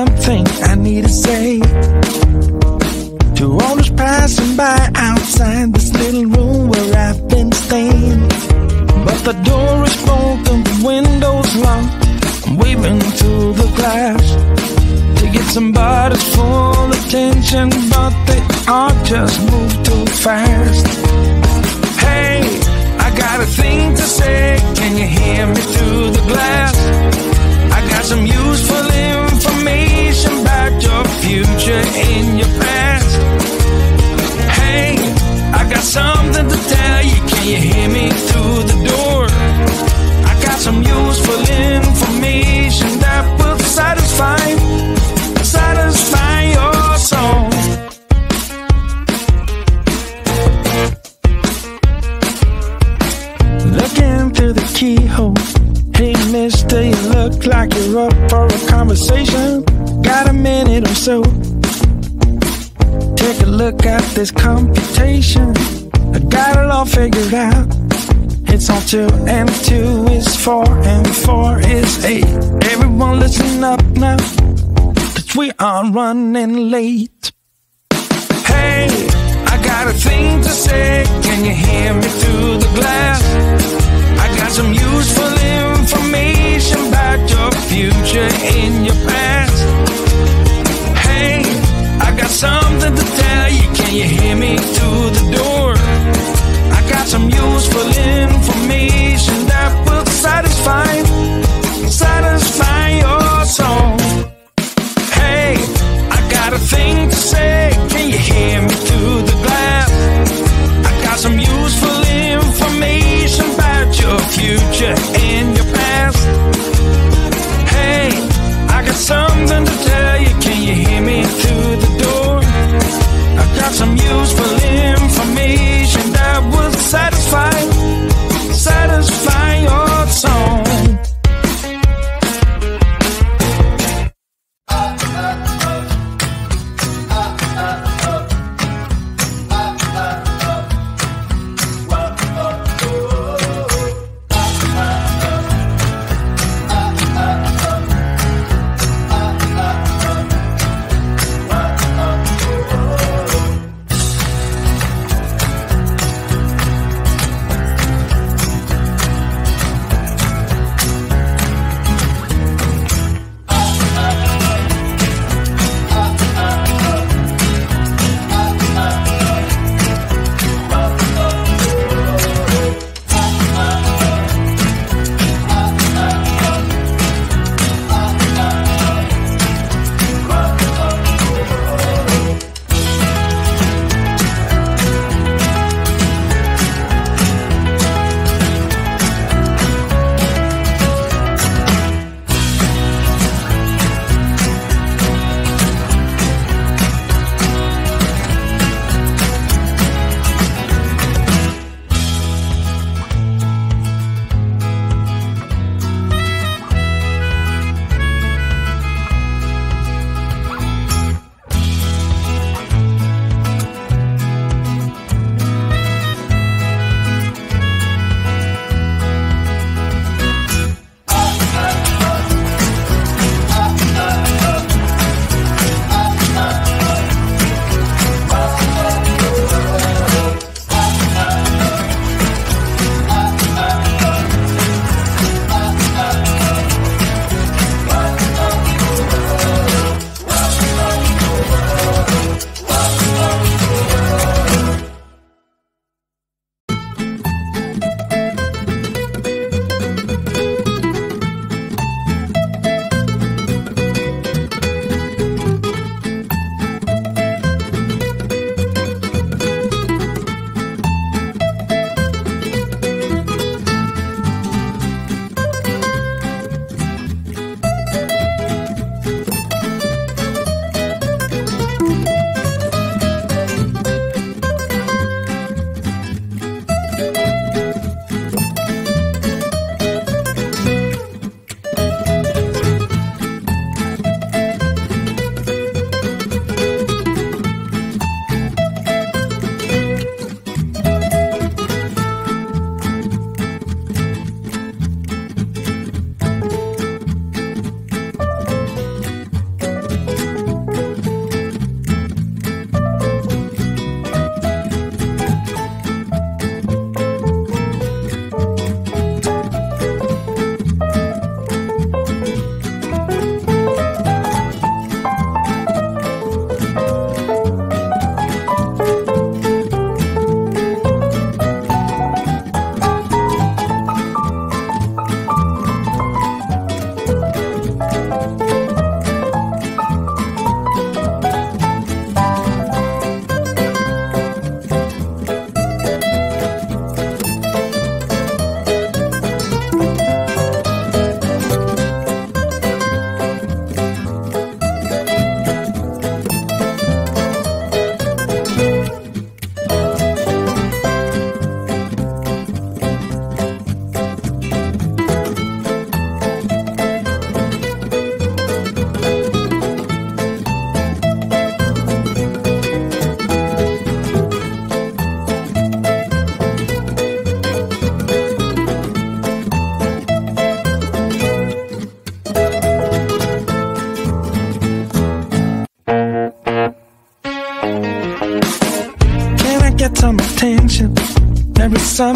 something I need to say to all those passing by outside this little room where I've been staying. But the door is broken, the window's locked. I'm waving through the glass to get somebody's full attention, but they all just move too fast. Hey, I got a thing to say, can you hear me through the glass? Got some useful information about your future and your past. Hey, I got something to tell you. Can you hear me through the door? I got some useful information that will satisfy your soul. Looking through the keyhole. Hey mister, you look like you're up for a conversation. Got a minute or so? Take a look at this computation. I got it all figured out. It's all 2 and 2 is 4 and 4 is 8. Everyone listen up now, 'cause we are running late. Hey, I got a thing to say. Can you hear me through the glass? Got some useful information about your future and your past. Hey, I got something to tell you. Can you hear me through the door? I got some useful information that will satisfy your soul. Hey, I got a thing to say. Can you hear me through the glass? I got some useful information about your future and your past. Hey, I got something to tell you. Can you hear me through the door? I got some useful information that will satisfy.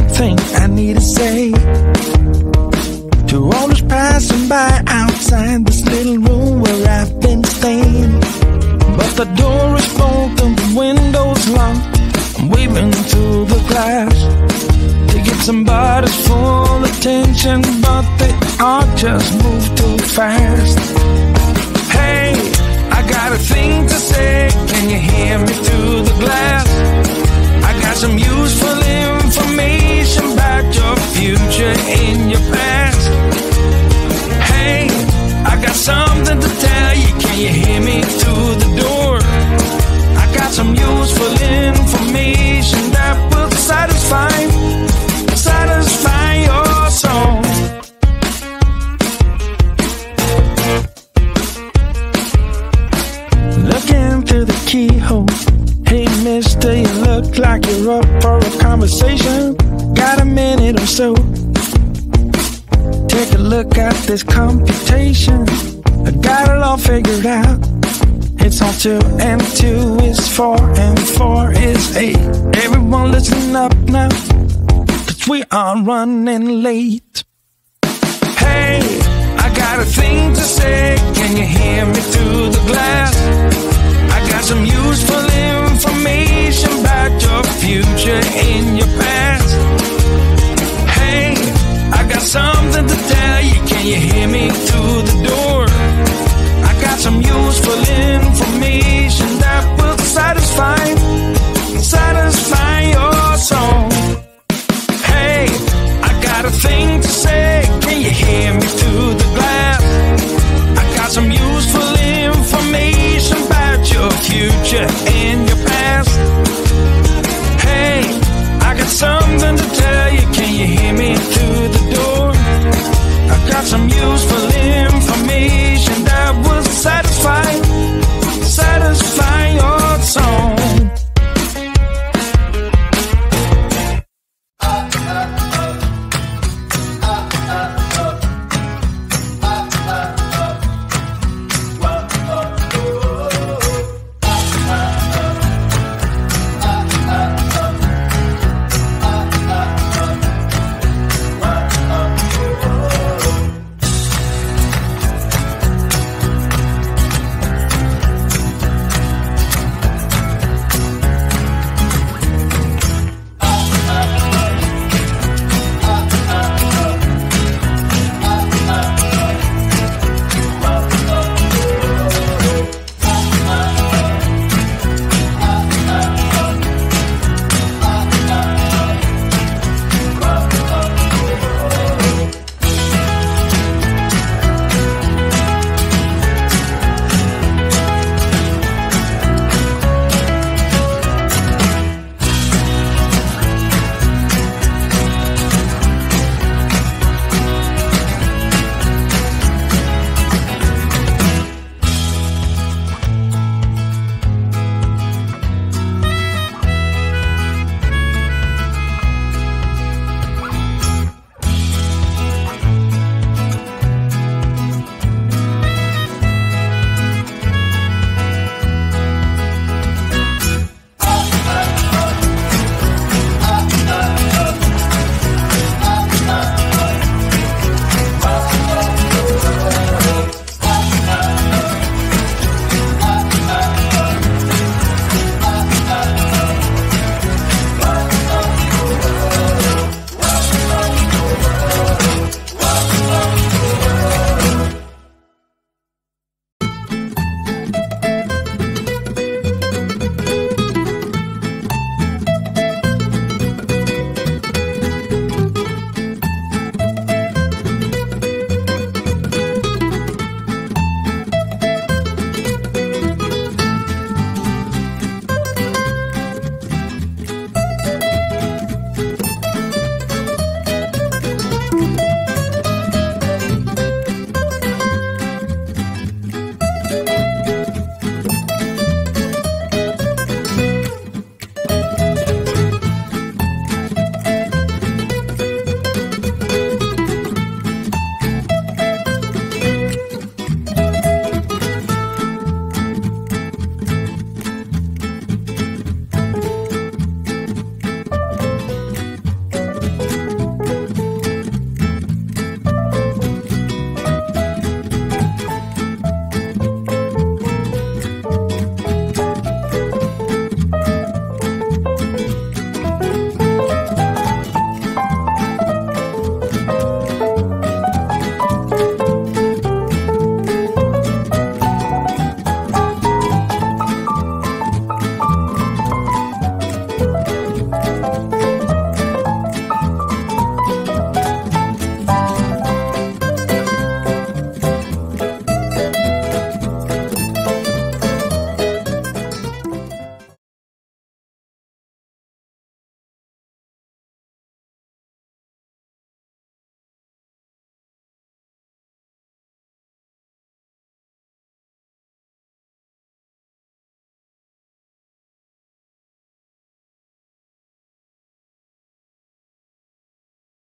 thing I need to say to all those passing by outside this little room where I've been staying. But the door is locked and the window's locked. I'm waving through the glass to get somebody's full attention, but they all just move too fast. Hey, I got a thing to say, can you hear me through the glass? I got some useful information about your future in your past. Hey, I got something to tell you, can you hear me through the door? I got some useful information that will satisfy your soul. Looking through the keyhole, hey mister, you look like you're up for a conversation. Got a minute or so? Take a look at this computation, I got it all figured out. It's all 2 and 2 is 4 and 4 is 8. Everyone listen up now, cause we are running late. Hey, I got a thing to say, can you hear me through the glass? I got some useful information about your future in your past. Hey, I got something to tell you, can you hear me through